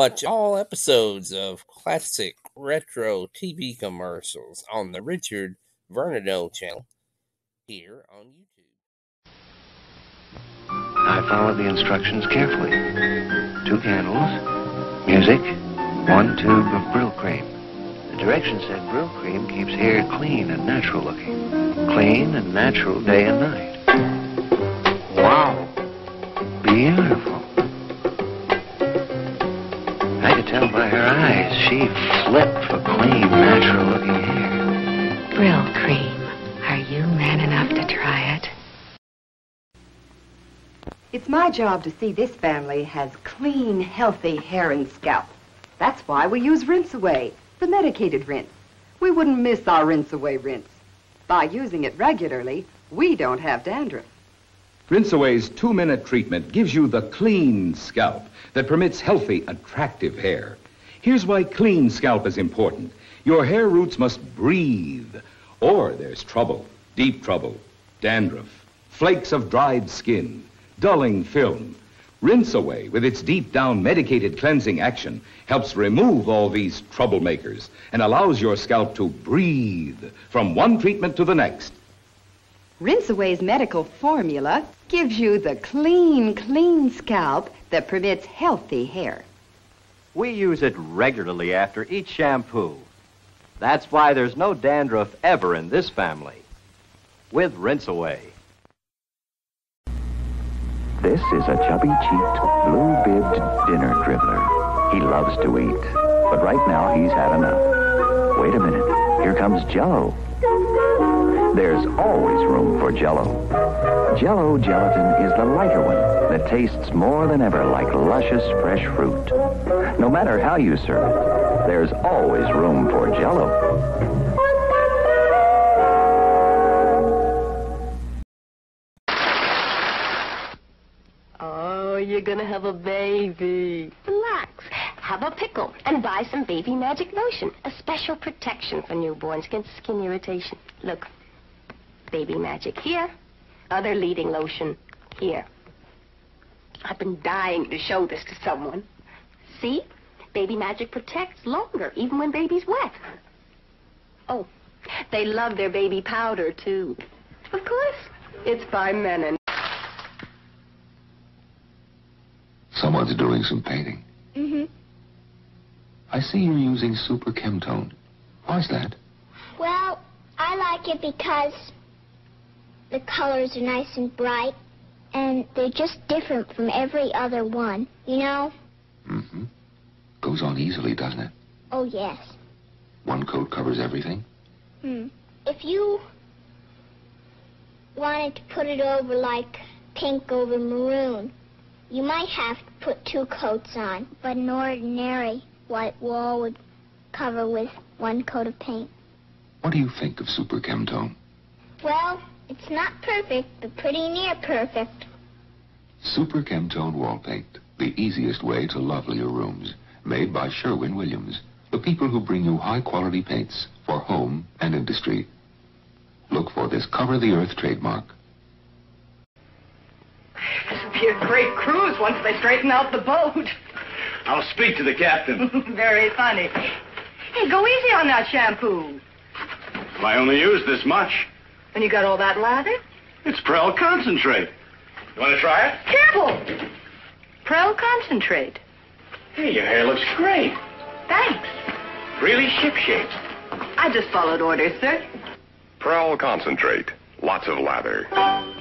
watch all episodes of classic retro TV commercials on the Richard Vernadeau channel here on YouTube. I followed the instructions carefully. 2 candles, music, 1 tube of Brylcreem. The direction said Brylcreem keeps hair clean and natural looking. Clean and natural day and night. Wow. Beautiful. I could tell by her eyes, she flipped for clean, natural-looking hair. Brylcreem, are you man enough to try it? It's my job to see this family has clean, healthy hair and scalp. That's why we use Rinse Away, the medicated rinse. We wouldn't miss our Rinse Away rinse. By using it regularly, we don't have dandruff. Rinse Away's 2-minute treatment gives you the clean scalp that permits healthy, attractive hair. Here's why clean scalp is important. Your hair roots must breathe, or there's trouble, deep trouble, dandruff, flakes of dried skin, dulling film. Rinse Away, with its deep-down medicated cleansing action, helps remove all these troublemakers and allows your scalp to breathe from one treatment to the next. Rinse Away's medical formula gives you the clean, clean scalp that permits healthy hair. We use it regularly after each shampoo. That's why there's no dandruff ever in this family. With Rinse Away. This is a chubby-cheeked, blue-bibbed dinner dribbler. He loves to eat, but right now he's had enough. Wait a minute, here comes Jell-O. There's always room for Jell-O. Jell-O gelatin is the lighter one that tastes more than ever like luscious fresh fruit. No matter how you serve it, there's always room for Jell-O. Oh, you're gonna have a baby. Relax. Have a pickle and buy some Baby Magic lotion, a special protection for newborns against skin irritation. Look. Baby Magic here, other leading lotion here. I've been dying to show this to someone. See? Baby Magic protects longer, even when baby's wet. Oh, they love their baby powder, too. Of course. It's by Mennen. Someone's doing some painting. Mm-hmm. I see you're using Super Kem-Tone. Why's that? Well, I like it because the colors are nice and bright, and they're just different from every other one, you know? Mm-hmm. Goes on easily, doesn't it? Oh, yes. One coat covers everything? If you wanted to put it over like pink over maroon, you might have to put 2 coats on, but an ordinary white wall would cover with 1 coat of paint. What do you think of Super Kem-Tone? Well, it's not perfect, but pretty near perfect. Super Kem-Tone Wall Paint, the easiest way to lovelier rooms. Made by Sherwin-Williams, the people who bring you high-quality paints for home and industry. Look for this Cover the Earth trademark. This will be a great cruise once they straighten out the boat. I'll speak to the captain. Very funny. Hey, go easy on that shampoo. Well, I only use this much. And you got all that lather? It's Prell Concentrate. You want to try it? Careful! Prell Concentrate. Hey, your hair looks great. Thanks. Really shipshape. I just followed orders, sir. Prell Concentrate. Lots of lather.